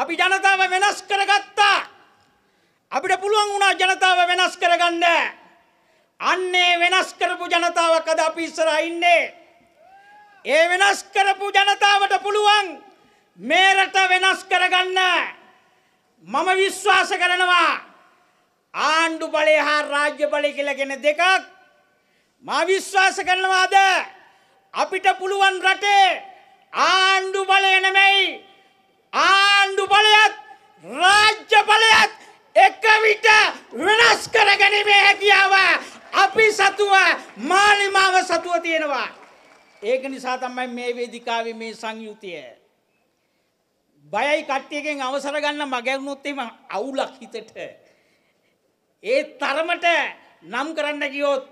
අපි ජනතාව වෙනස් කරගත්තා. අපිට පුළුවන් වුණා ජනතාව වෙනස් කරගන්න. අන්නේ වෙනස් කරපු ජනතාවක් අද අපි ඉස්සරහා ඉන්නේ. ඒ වෙනස් කරපු ජනතාවට පුළුවන් මේ රට වෙනස් කරගන්න. මම විශ්වාස කරනවා ආණ්ඩු බලය හා රාජ්‍ය බලය කියලා කියන දෙකක් මා විශ්වාස කරනවා අද අපිට පුළුවන් රටේ ආණ්ඩු බලය නෙමෙයි ආණ්ඩු බලයත් රාජ්‍ය බලයත් එක විට වෙනස් කරගැනීමේ හැකියාව අපි සතුව මාලිමාව සතුව තියෙනවා. ඒක නිසා තමයි මේ වේදිකාවේ මේ සංයුතිය. බයයි කට්ටියකින් අවසර ගන්න මගහැරුණොත් එහෙම අවුලක් හිතට. ඒ තරමට නම් කරන්න ගියොත්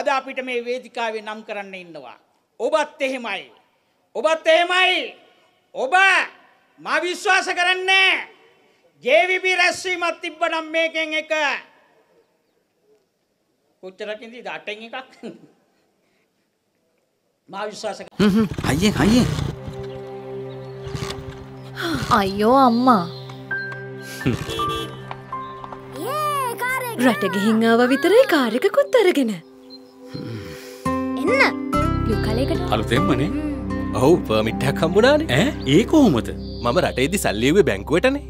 අද අපිට මේ වේදිකාවේ නම් කරන්න ඉන්නවා. ඔබත් එහෙමයි. ඔබත් එහෙමයි. ඔබ මා විශ්වාස කරන්නේ JVP රැස්වීමක් තිබ්බනම් මේකෙන් එක කොච්චරකින්ද 8න් එකක් මා විශ්වාස කරන්නේ. අයියේ අයියෝ අම්මා රට ගිහින් ආව විතරයි කාර්යකකුත් අරගෙන. එන්න. යුකලයකට. අලුතෙන්මනේ. ඔව් පර්මිට් එකක් හම්බුණානේ. ඈ ඒ කොහොමද? මම රටේදී සල්ලි එව්වේ බැංකුවටනේ.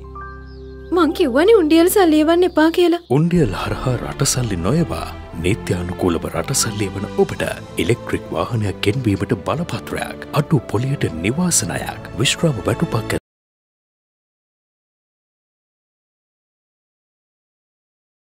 මං කිව්වනේ උණ්ඩියල් සල්ලි එවන්න එපා කියලා. උණ්ඩියල් හරහා රට සල්ලි නොයවා නීත්‍යානුකූලව රට සල්ලි එවන ඔබට ඉලෙක්ට්‍රික් වාහනයක් ගෙන්වීමට බලපත්‍රයක්, අඩු පොලියට නිවාස ණයක්, විශ්‍රාම වැටුපක්